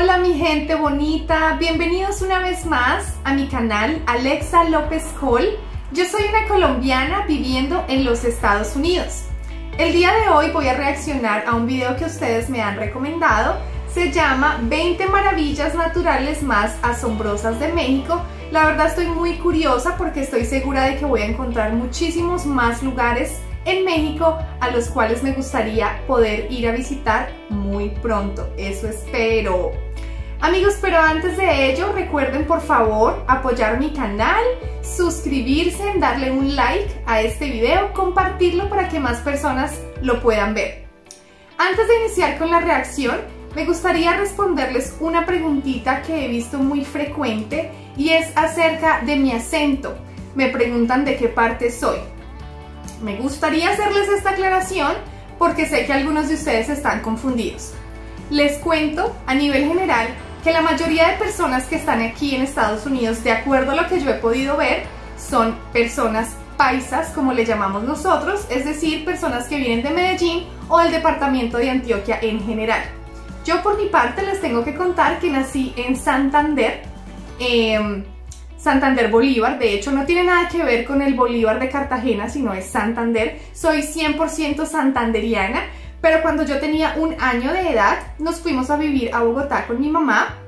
Hola mi gente bonita, bienvenidos una vez más a mi canal Alexa López Col. Yo soy una colombiana viviendo en los Estados Unidos. El día de hoy voy a reaccionar a un video que ustedes me han recomendado. Se llama 20 maravillas naturales más asombrosas de México. La verdad estoy muy curiosa porque estoy segura de que voy a encontrar muchísimos más lugares en México a los cuales me gustaría poder ir a visitar muy pronto, eso espero. Amigos, pero antes de ello recuerden por favor apoyar mi canal, suscribirse, darle un like a este video, compartirlo para que más personas lo puedan ver. Antes de iniciar con la reacción, me gustaría responderles una preguntita que he visto muy frecuente y es acerca de mi acento. Me preguntan de qué parte soy. Me gustaría hacerles esta aclaración porque sé que algunos de ustedes están confundidos. Les cuento a nivel general que la mayoría de personas que están aquí en Estados Unidos, de acuerdo a lo que yo he podido ver, son personas paisas, como le llamamos nosotros, es decir, personas que vienen de Medellín o del departamento de Antioquia en general. Yo por mi parte les tengo que contar que nací en Santander, Santander Bolívar, de hecho no tiene nada que ver con el Bolívar de Cartagena, sino es Santander. Soy 100% santanderiana, pero cuando yo tenía un año de edad nos fuimos a vivir a Bogotá con mi mamá.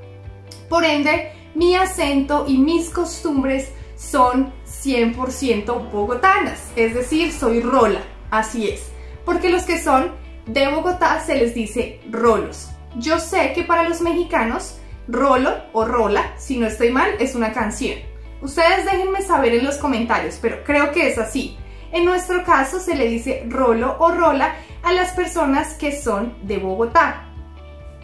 Por ende, mi acento y mis costumbres son 100% bogotanas, es decir, soy rola, así es. Porque los que son de Bogotá se les dice rolos. Yo sé que para los mexicanos rolo o rola, si no estoy mal, es una canción. Ustedes déjenme saber en los comentarios, pero creo que es así. En nuestro caso se le dice rolo o rola a las personas que son de Bogotá.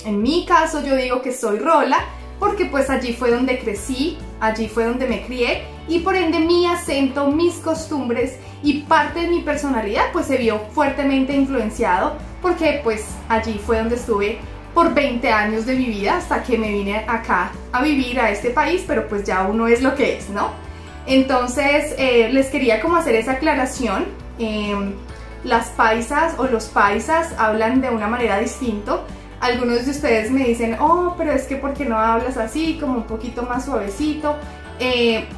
En mi caso yo digo que soy rola porque pues allí fue donde crecí, allí fue donde me crié y por ende mi acento, mis costumbres y parte de mi personalidad pues se vio fuertemente influenciado porque pues allí fue donde estuve por 20 años de mi vida hasta que me vine acá a vivir a este país, pero pues ya uno es lo que es, ¿no? Entonces les quería como hacer esa aclaración. Las paisas o los paisas hablan de una manera distinta. Algunos de ustedes me dicen, oh, pero es que ¿por qué no hablas así, como un poquito más suavecito?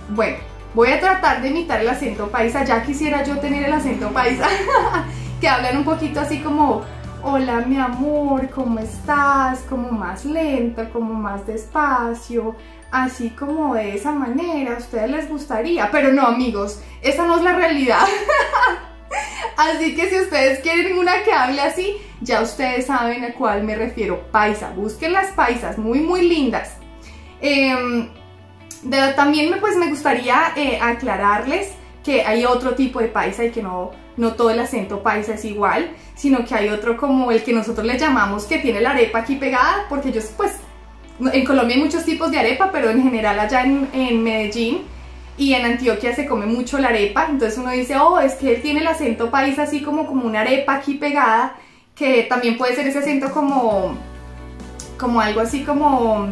Bueno, voy a tratar de imitar el acento paisa, ya quisiera yo tener el acento paisa, que hablan un poquito así como... Hola mi amor, ¿cómo estás? Como más lento, como más despacio, así como de esa manera, a ustedes les gustaría. Pero no amigos, esa no es la realidad. Así que si ustedes quieren una que hable así, ya ustedes saben a cuál me refiero, paisa. Busquen las paisas, muy muy lindas. También pues me gustaría aclararles que hay otro tipo de paisa y que no todo el acento paisa es igual, sino que hay otro como el que nosotros le llamamos que tiene la arepa aquí pegada, porque ellos pues, en Colombia hay muchos tipos de arepa, pero en general allá en Medellín y en Antioquia se come mucho la arepa, entonces uno dice, oh, es que él tiene el acento paisa así como una arepa aquí pegada, que también puede ser ese acento como algo así como...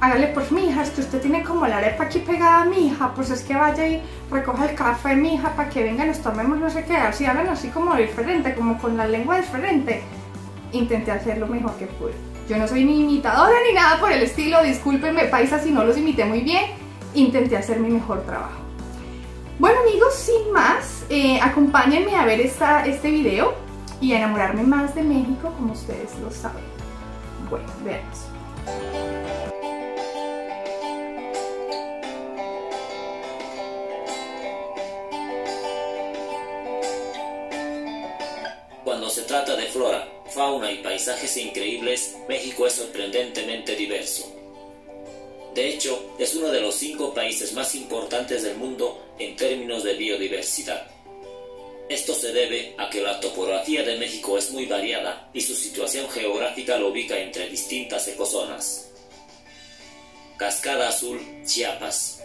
Hágale pues mija, es que usted tiene como la arepa aquí pegada, mija, pues es que vaya y recoja el café, mija, para que vengan, nos tomemos no sé qué, así hablan así como diferente, como con la lengua diferente. Intenté hacer lo mejor que pude. Yo no soy ni imitadora ni nada por el estilo, discúlpenme paisa si no los imité muy bien, intenté hacer mi mejor trabajo. Bueno amigos, sin más, acompáñenme a ver este video y a enamorarme más de México como ustedes lo saben. Bueno, veamos. Cuando se trata de flora, fauna y paisajes increíbles, México es sorprendentemente diverso. De hecho, es uno de los 5 países más importantes del mundo en términos de biodiversidad. Esto se debe a que la topografía de México es muy variada y su situación geográfica lo ubica entre distintas ecozonas. Cascada Azul, Chiapas.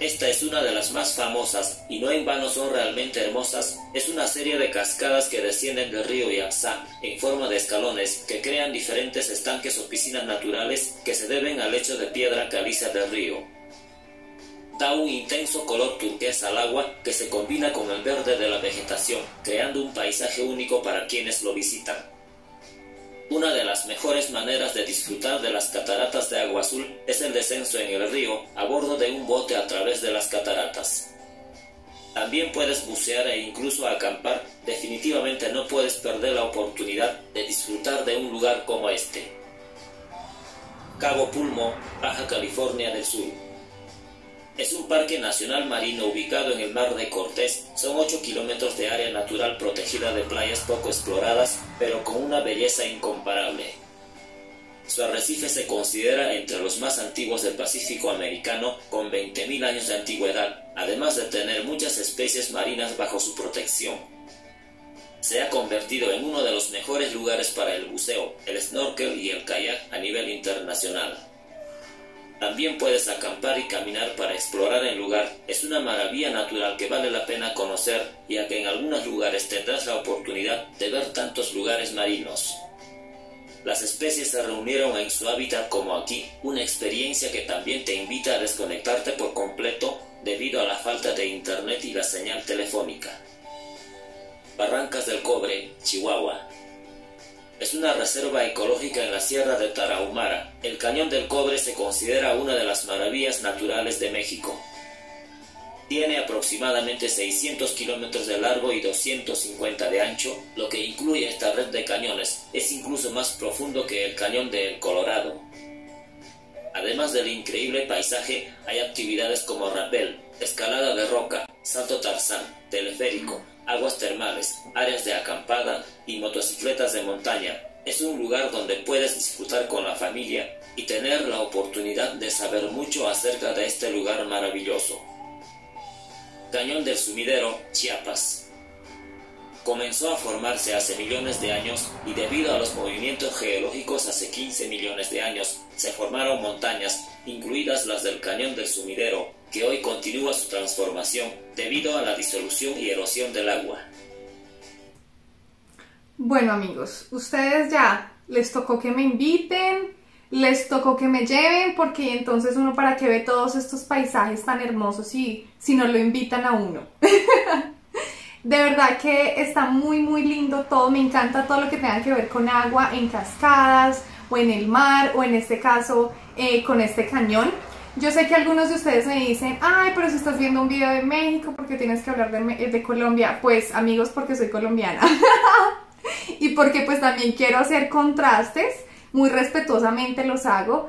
Esta es una de las más famosas, y no en vano son realmente hermosas, es una serie de cascadas que descienden del río Yaxhá, en forma de escalones que crean diferentes estanques o piscinas naturales que se deben al hecho de piedra caliza del río. Da un intenso color turquesa al agua que se combina con el verde de la vegetación, creando un paisaje único para quienes lo visitan. Una de las mejores maneras de disfrutar de las cataratas de agua azul es el descenso en el río a bordo de un bote a través de las cataratas. También puedes bucear e incluso acampar. Definitivamente no puedes perder la oportunidad de disfrutar de un lugar como este. Cabo Pulmo, Baja California del Sur. Es un parque nacional marino ubicado en el Mar de Cortés. Son 8 kilómetros de área natural protegida de playas poco exploradas, pero con una belleza incomparable. Su arrecife se considera entre los más antiguos del Pacífico americano, con 20.000 años de antigüedad, además de tener muchas especies marinas bajo su protección. Se ha convertido en uno de los mejores lugares para el buceo, el snorkel y el kayak a nivel internacional. También puedes acampar y caminar para explorar el lugar. Es una maravilla natural que vale la pena conocer, ya que en algunos lugares tendrás la oportunidad de ver tantos lugares marinos. Las especies se reunieron en su hábitat como aquí, una experiencia que también te invita a desconectarte por completo debido a la falta de internet y la señal telefónica. Barrancas del Cobre, Chihuahua. Es una reserva ecológica en la Sierra de Tarahumara. El Cañón del Cobre se considera una de las maravillas naturales de México. Tiene aproximadamente 600 kilómetros de largo y 250 de ancho, lo que incluye esta red de cañones. Es incluso más profundo que el Cañón del Colorado. Además del increíble paisaje, hay actividades como rapel, escalada de roca, salto tarzán, teleférico, aguas termales, áreas de acampada y motocicletas de montaña. Es un lugar donde puedes disfrutar con la familia y tener la oportunidad de saber mucho acerca de este lugar maravilloso. Cañón del Sumidero, Chiapas. Comenzó a formarse hace millones de años y debido a los movimientos geológicos hace 15 millones de años se formaron montañas, incluidas las del Cañón del Sumidero, que hoy continúa su transformación debido a la disolución y erosión del agua. Bueno amigos, ustedes ya les tocó que me inviten, les tocó que me lleven, porque entonces uno para qué ve todos estos paisajes tan hermosos y si no lo invitan a uno. De verdad que está muy lindo todo, me encanta todo lo que tenga que ver con agua, en cascadas o en el mar o en este caso con este cañón. Yo sé que algunos de ustedes me dicen, ay, pero si estás viendo un video de México, ¿por qué tienes que hablar de Colombia? Pues amigos, porque soy colombiana y porque pues también quiero hacer contrastes, muy respetuosamente los hago,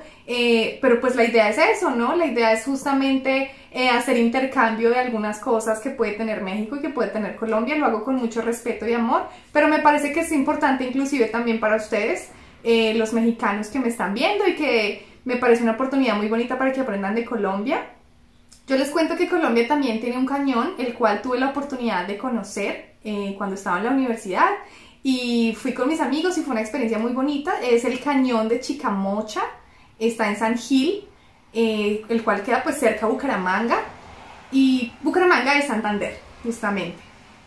pero pues la idea es eso, ¿no? La idea es justamente hacer intercambio de algunas cosas que puede tener México y que puede tener Colombia, lo hago con mucho respeto y amor, pero me parece que es importante inclusive también para ustedes, los mexicanos que me están viendo y que... Me parece una oportunidad muy bonita para que aprendan de Colombia. Yo les cuento que Colombia también tiene un cañón, el cual tuve la oportunidad de conocer cuando estaba en la universidad. Y fui con mis amigos y fue una experiencia muy bonita. Es el cañón de Chicamocha, está en San Gil, el cual queda pues cerca a Bucaramanga. Y Bucaramanga es Santander, justamente.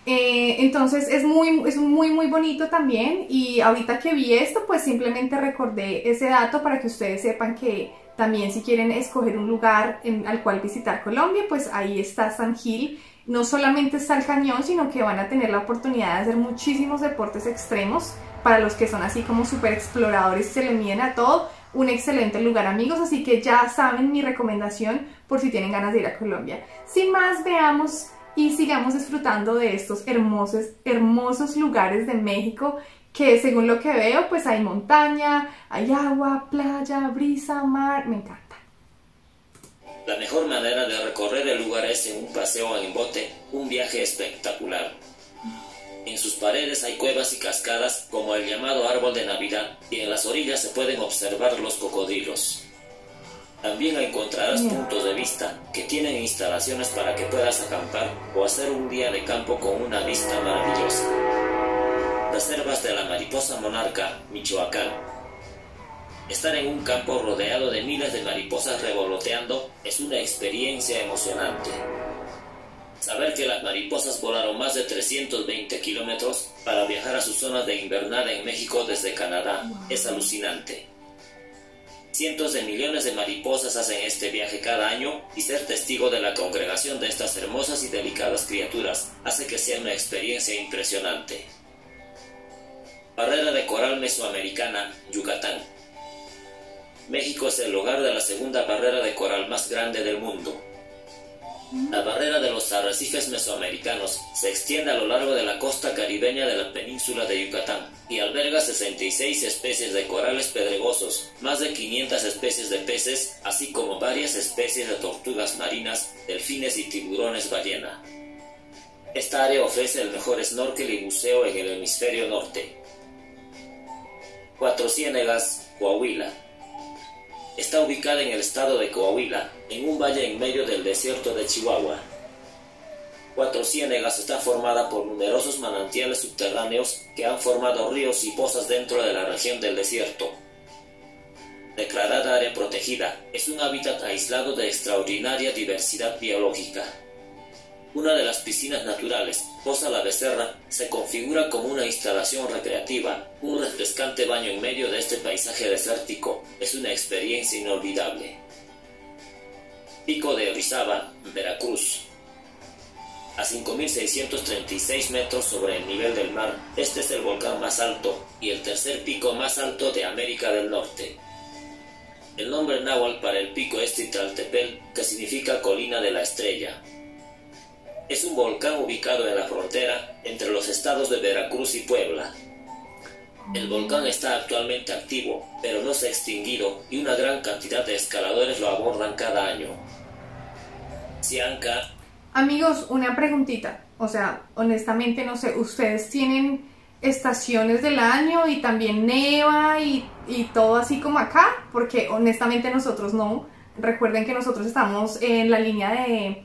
Entonces es muy bonito también, y ahorita que vi esto pues simplemente recordé ese dato para que ustedes sepan que también si quieren escoger un lugar al cual visitar Colombia, pues ahí está San Gil. No solamente está el cañón, sino que van a tener la oportunidad de hacer muchísimos deportes extremos para los que son así como super exploradores y se le miden a todo. Un excelente lugar amigos, así que ya saben mi recomendación por si tienen ganas de ir a Colombia. Sin más, veamos y sigamos disfrutando de estos hermosos lugares de México que según lo que veo pues hay montaña, hay agua, playa, brisa, mar, me encanta. La mejor manera de recorrer el lugar es en un paseo en bote, un viaje espectacular. En sus paredes hay cuevas y cascadas como el llamado árbol de Navidad, y en las orillas se pueden observar los cocodrilos. También encontrarás puntos de vista que tienen instalaciones para que puedas acampar o hacer un día de campo con una vista maravillosa. Reservas de la mariposa monarca, Michoacán. Estar en un campo rodeado de miles de mariposas revoloteando es una experiencia emocionante. Saber que las mariposas volaron más de 320 kilómetros para viajar a sus zonas de invernal en México desde Canadá es alucinante. Cientos de millones de mariposas hacen este viaje cada año, y ser testigo de la congregación de estas hermosas y delicadas criaturas hace que sea una experiencia impresionante. Barrera de coral mesoamericana, Yucatán. México es el hogar de la segunda barrera de coral más grande del mundo. La barrera de los arrecifes mesoamericanos se extiende a lo largo de la costa caribeña de la península de Yucatán y alberga 66 especies de corales pedregosos, más de 500 especies de peces, así como varias especies de tortugas marinas, delfines y tiburones ballena. Esta área ofrece el mejor snorkel y buceo en el hemisferio norte. Cuatro Ciénegas, Coahuila. Está ubicada en el estado de Coahuila, en un valle en medio del desierto de Chihuahua. Cuatro Ciénegas está formada por numerosos manantiales subterráneos que han formado ríos y pozas dentro de la región del desierto. Declarada área protegida, es un hábitat aislado de extraordinaria diversidad biológica. Una de las piscinas naturales, Poza La Becerra, se configura como una instalación recreativa, un refrescante baño en medio de este paisaje desértico. Es una experiencia inolvidable. Pico de Orizaba, Veracruz. A 5.636 metros sobre el nivel del mar, este es el volcán más alto y el tercer pico más alto de América del Norte. El nombre náhuatl para el pico es Tlaltepel, que significa colina de la estrella. Es un volcán ubicado en la frontera entre los estados de Veracruz y Puebla. El volcán está actualmente activo, pero no se ha extinguido y una gran cantidad de escaladores lo abordan cada año. Cianca. Amigos, una preguntita. O sea, honestamente no sé, ¿ustedes tienen estaciones del año y también neva y todo así como acá? Porque honestamente nosotros no. Recuerden que nosotros estamos en la línea de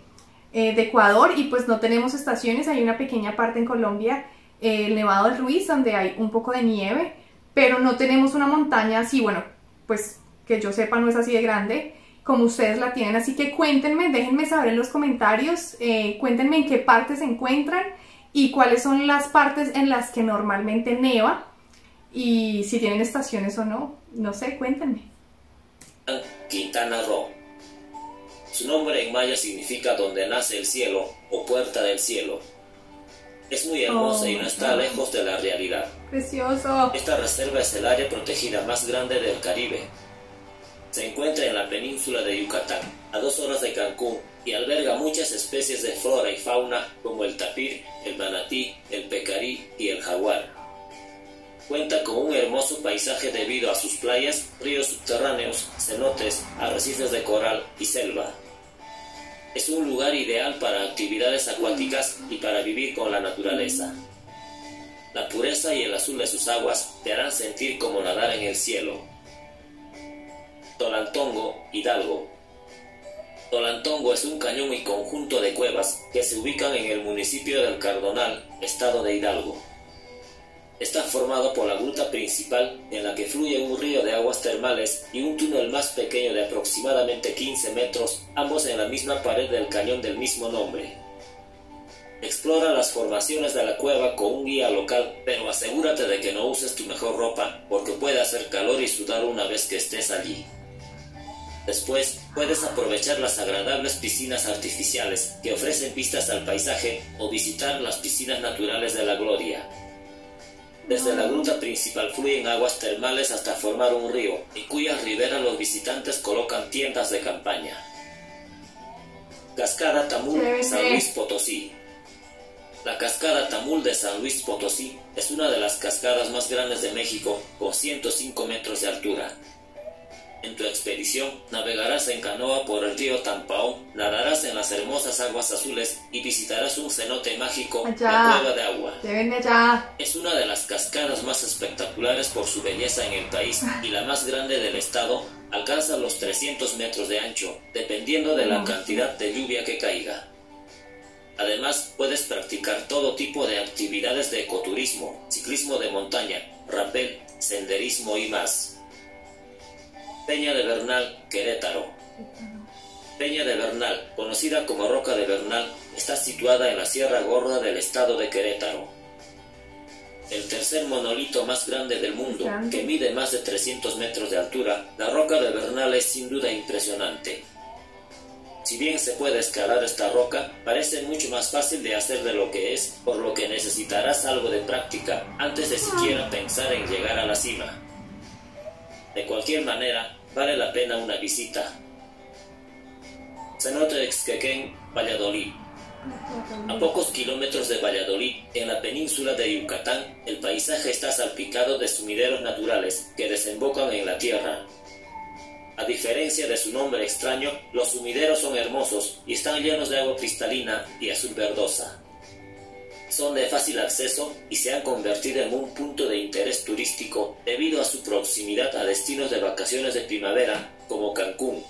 Ecuador y pues no tenemos estaciones. Hay una pequeña parte en Colombia, el Nevado del Ruiz, donde hay un poco de nieve, pero no tenemos una montaña así, bueno, pues que yo sepa no es así de grande como ustedes la tienen, así que cuéntenme, déjenme saber en los comentarios, cuéntenme en qué partes se encuentran y cuáles son las partes en las que normalmente neva y si tienen estaciones o no, no sé, cuéntenme. Quintana Roo. Su nombre en maya significa donde nace el cielo o puerta del cielo. Es muy hermosa y no está lejos de la realidad. ¡Precioso! Esta reserva es el área protegida más grande del Caribe. Se encuentra en la península de Yucatán, a 2 horas de Cancún, y alberga muchas especies de flora y fauna como el tapir, el manatí, el pecarí y el jaguar. Cuenta con un hermoso paisaje debido a sus playas, ríos subterráneos, cenotes, arrecifes de coral y selva. Es un lugar ideal para actividades acuáticas y para vivir con la naturaleza. La pureza y el azul de sus aguas te harán sentir como nadar en el cielo. Tolantongo, Hidalgo. Tolantongo es un cañón y conjunto de cuevas que se ubican en el municipio del Cardonal, estado de Hidalgo. Está formado por la gruta principal en la que fluye un río de aguas termales y un túnel más pequeño de aproximadamente 15 metros, ambos en la misma pared del cañón del mismo nombre. Explora las formaciones de la cueva con un guía local, pero asegúrate de que no uses tu mejor ropa porque puede hacer calor y sudar una vez que estés allí. Después, puedes aprovechar las agradables piscinas artificiales que ofrecen vistas al paisaje o visitar las piscinas naturales de la Gloria. Desde la gruta principal fluyen aguas termales hasta formar un río, en cuya ribera los visitantes colocan tiendas de campaña. Cascada Tamul, San Luis Potosí. La cascada Tamul de San Luis Potosí es una de las cascadas más grandes de México, con 105 metros de altura. En tu expedición, navegarás en canoa por el río Tampaón, nadarás en las hermosas aguas azules y visitarás un cenote mágico, la cueva de agua. Es una de las cascadas más espectaculares por su belleza en el país y la más grande del estado, alcanza los 300 metros de ancho, dependiendo de la cantidad de lluvia que caiga. Además, puedes practicar todo tipo de actividades de ecoturismo, ciclismo de montaña, rappel, senderismo y más. Peña de Bernal, Querétaro. Peña de Bernal, conocida como Roca de Bernal, está situada en la Sierra Gorda del estado de Querétaro. El tercer monolito más grande del mundo, que mide más de 300 metros de altura, la Roca de Bernal es sin duda impresionante. Si bien se puede escalar esta roca, parece mucho más fácil de hacer de lo que es, por lo que necesitarás algo de práctica antes de siquiera pensar en llegar a la cima. De cualquier manera, vale la pena una visita. Cenote Ixquequén, Valladolid. A pocos kilómetros de Valladolid, en la península de Yucatán, el paisaje está salpicado de sumideros naturales que desembocan en la tierra. A diferencia de su nombre extraño, los sumideros son hermosos y están llenos de agua cristalina y azul verdosa. Son de fácil acceso y se han convertido en un punto de interés turístico debido a su proximidad a destinos de vacaciones de primavera como Cancún.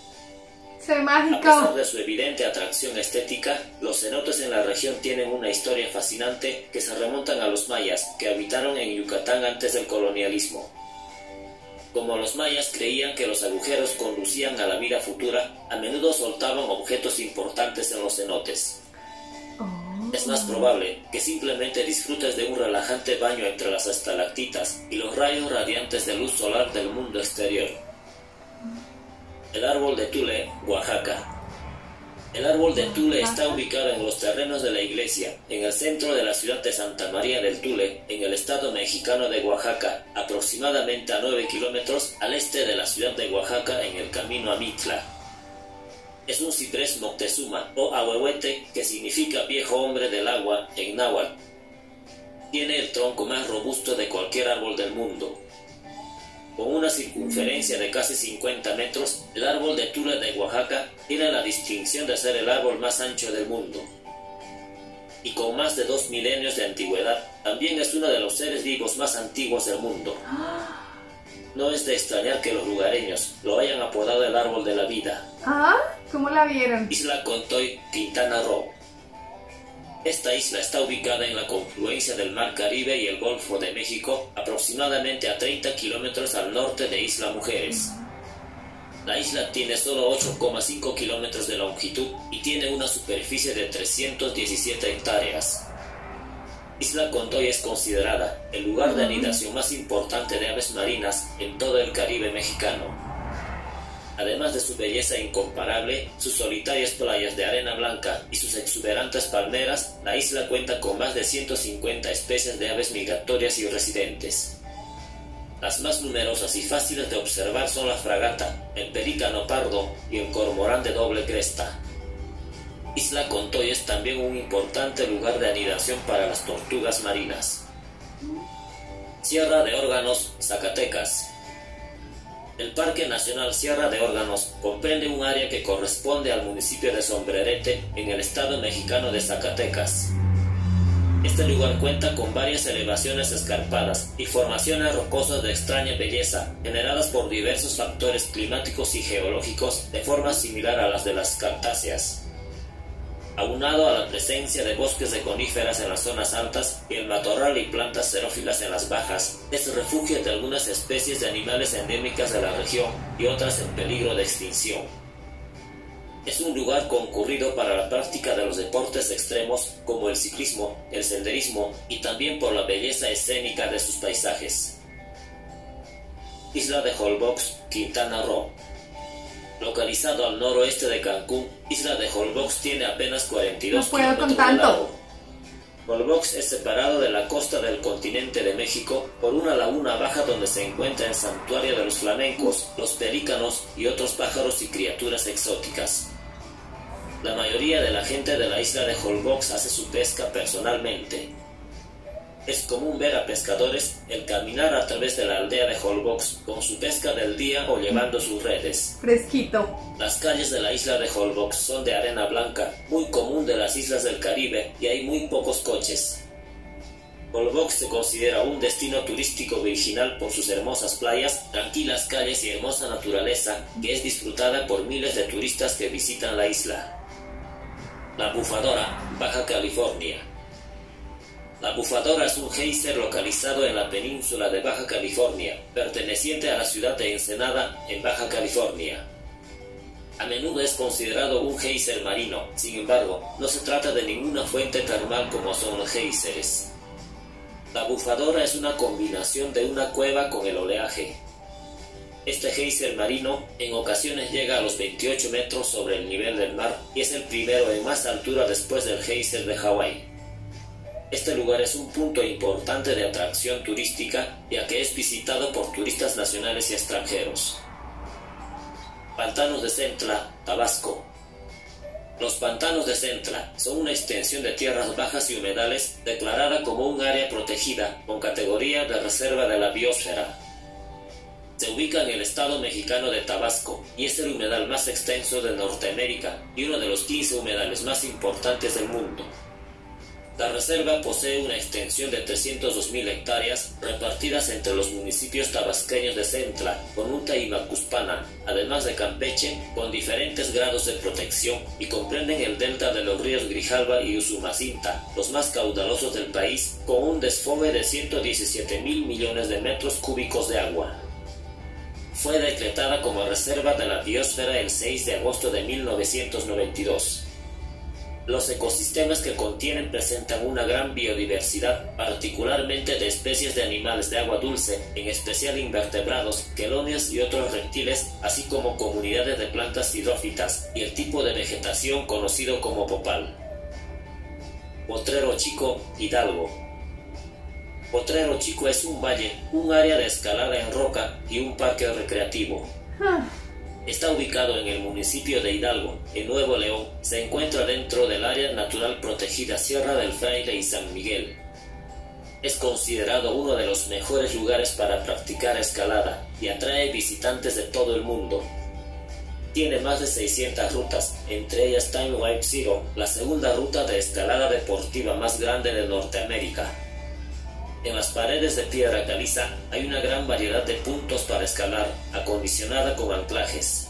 A pesar de su evidente atracción estética, los cenotes en la región tienen una historia fascinante que se remontan a los mayas que habitaron en Yucatán antes del colonialismo. Como los mayas creían que los agujeros conducían a la vida futura, a menudo soltaban objetos importantes en los cenotes. Es más probable que simplemente disfrutes de un relajante baño entre las estalactitas y los rayos radiantes de luz solar del mundo exterior. El árbol de tule, Oaxaca. El árbol de tule está ubicado en los terrenos de la iglesia, en el centro de la ciudad de Santa María del Tule, en el estado mexicano de Oaxaca, aproximadamente a 9 kilómetros al este de la ciudad de Oaxaca en el camino a Mitla. Es un ciprés Moctezuma o ahuehuete, que significa viejo hombre del agua en náhuatl. Tiene el tronco más robusto de cualquier árbol del mundo. Con una circunferencia de casi 50 metros, el árbol de tule de Oaxaca tiene la distinción de ser el árbol más ancho del mundo. Y con más de 2 milenios de antigüedad, también es uno de los seres vivos más antiguos del mundo. No es de extrañar que los lugareños lo hayan apodado el árbol de la vida. ¿Cómo la vieron? Isla Contoy, Quintana Roo. Esta isla está ubicada en la confluencia del Mar Caribe y el Golfo de México, aproximadamente a 30 kilómetros al norte de Isla Mujeres. La isla tiene solo 8,5 kilómetros de longitud y tiene una superficie de 317 hectáreas. Isla Contoy es considerada el lugar de anidación más importante de aves marinas en todo el Caribe mexicano. Además de su belleza incomparable, sus solitarias playas de arena blanca y sus exuberantes palmeras, la isla cuenta con más de 150 especies de aves migratorias y residentes. Las más numerosas y fáciles de observar son la fragata, el pelícano pardo y el cormorán de doble cresta. Isla Contoy es también un importante lugar de anidación para las tortugas marinas. Sierra de Órganos, Zacatecas. El Parque Nacional Sierra de Órganos comprende un área que corresponde al municipio de Sombrerete, en el estado mexicano de Zacatecas. Este lugar cuenta con varias elevaciones escarpadas y formaciones rocosas de extraña belleza, generadas por diversos factores climáticos y geológicos de forma similar a las de las cactáceas. Aunado a la presencia de bosques de coníferas en las zonas altas y el matorral y plantas xerófilas en las bajas, es refugio de algunas especies de animales endémicas de la región y otras en peligro de extinción. Es un lugar concurrido para la práctica de los deportes extremos como el ciclismo, el senderismo y también por la belleza escénica de sus paisajes. Isla de Holbox, Quintana Roo. Localizado al noroeste de Cancún, Isla de Holbox tiene apenas 42 kilómetros de largo. Holbox es separado de la costa del continente de México por una laguna baja donde se encuentra el santuario de los flamencos, los pelícanos y otros pájaros y criaturas exóticas. La mayoría de la gente de la isla de Holbox hace su pesca personalmente. Es común ver a pescadores el caminar a través de la aldea de Holbox con su pesca del día o llevando sus redes. Fresquito. Las calles de la isla de Holbox son de arena blanca, muy común de las islas del Caribe, y hay muy pocos coches. Holbox se considera un destino turístico virginal por sus hermosas playas, tranquilas calles y hermosa naturaleza que es disfrutada por miles de turistas que visitan la isla. La Bufadora, Baja California. La Bufadora es un geyser localizado en la península de Baja California, perteneciente a la ciudad de Ensenada, en Baja California. A menudo es considerado un geyser marino, sin embargo, no se trata de ninguna fuente termal como son los geyseres. La Bufadora es una combinación de una cueva con el oleaje. Este géiser marino en ocasiones llega a los 28 metros sobre el nivel del mar y es el primero en más altura después del géiser de Hawái. Este lugar es un punto importante de atracción turística, ya que es visitado por turistas nacionales y extranjeros. Pantanos de Centla, Tabasco. Los pantanos de Centla son una extensión de tierras bajas y humedales declarada como un área protegida con categoría de reserva de la biosfera. Se ubica en el estado mexicano de Tabasco y es el humedal más extenso de Norteamérica y uno de los 15 humedales más importantes del mundo. La reserva posee una extensión de 302.000 hectáreas repartidas entre los municipios tabasqueños de Centla, Conuta y Macuspana, además de Campeche, con diferentes grados de protección, y comprenden el delta de los ríos Grijalva y Usumacinta, los más caudalosos del país, con un desfogue de 117.000 millones de metros cúbicos de agua. Fue decretada como reserva de la biosfera el 6 de agosto de 1992. Los ecosistemas que contienen presentan una gran biodiversidad, particularmente de especies de animales de agua dulce, en especial invertebrados, quelonias y otros reptiles, así como comunidades de plantas hidrófitas y el tipo de vegetación conocido como popal. Potrero Chico, Hidalgo. Potrero Chico es un valle, un área de escalada en roca y un parque recreativo. Está ubicado en el municipio de Hidalgo, en Nuevo León. Se encuentra dentro del área natural protegida Sierra del Fraile y San Miguel. Es considerado uno de los mejores lugares para practicar escalada y atrae visitantes de todo el mundo. Tiene más de 600 rutas, entre ellas Time Wipe Zero, la segunda ruta de escalada deportiva más grande de Norteamérica. En las paredes de piedra caliza hay una gran variedad de puntos para escalar, acondicionada con anclajes.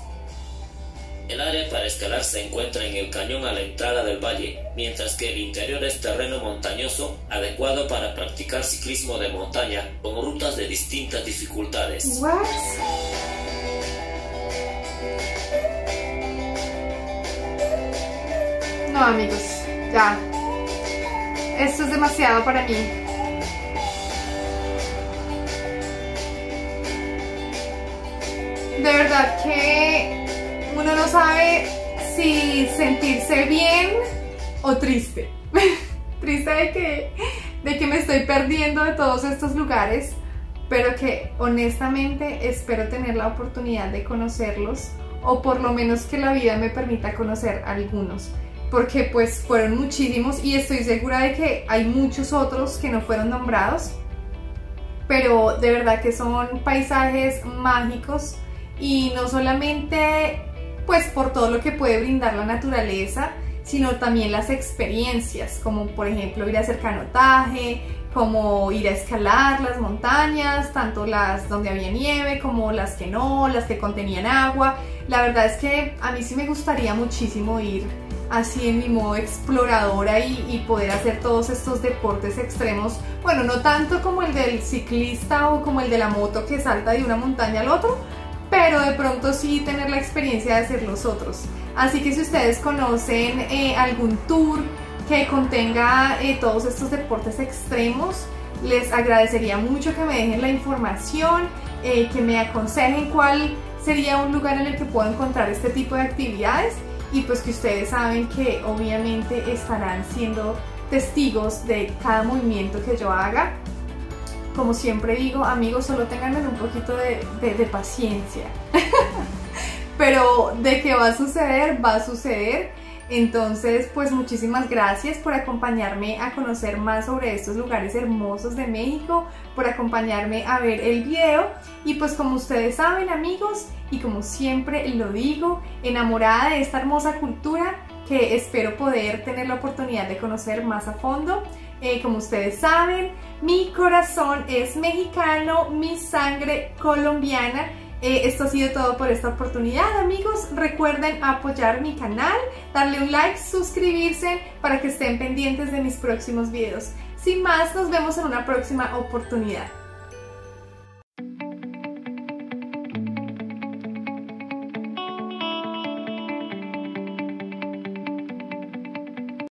El área para escalar se encuentra en el cañón a la entrada del valle, mientras que el interior es terreno montañoso, adecuado para practicar ciclismo de montaña, con rutas de distintas dificultades. ¿Qué? No, amigos, ya. Esto es demasiado para mí. De verdad que uno no sabe si sentirse bien o triste. Triste de que me estoy perdiendo de todos estos lugares, pero que honestamente espero tener la oportunidad de conocerlos, o por lo menos que la vida me permita conocer algunos, porque pues fueron muchísimos y estoy segura de que hay muchos otros que no fueron nombrados, pero de verdad que son paisajes mágicos. Y no solamente pues por todo lo que puede brindar la naturaleza, sino también las experiencias, como por ejemplo ir a hacer canotaje, como ir a escalar las montañas, tanto las donde había nieve como las que no, las que contenían agua. La verdad es que a mí sí me gustaría muchísimo ir así en mi modo exploradora y poder hacer todos estos deportes extremos. Bueno, no tanto como el del ciclista o como el de la moto que salta de una montaña al otro, pero de pronto sí tener la experiencia de hacer los otros. Así que si ustedes conocen algún tour que contenga todos estos deportes extremos, les agradecería mucho que me dejen la información, que me aconsejen cuál sería un lugar en el que puedo encontrar este tipo de actividades, y pues que ustedes saben que obviamente estarán siendo testigos de cada movimiento que yo haga. Como siempre digo, amigos, solo tengan un poquito de paciencia. Pero de que va a suceder, va a suceder. Entonces, pues muchísimas gracias por acompañarme a conocer más sobre estos lugares hermosos de México, por acompañarme a ver el video. Y pues como ustedes saben, amigos, y como siempre lo digo, enamorada de esta hermosa cultura que espero poder tener la oportunidad de conocer más a fondo. Como ustedes saben, mi corazón es mexicano, mi sangre colombiana. Esto ha sido todo por esta oportunidad, amigos. Recuerden apoyar mi canal, darle un like, suscribirse para que estén pendientes de mis próximos videos. Sin más, nos vemos en una próxima oportunidad.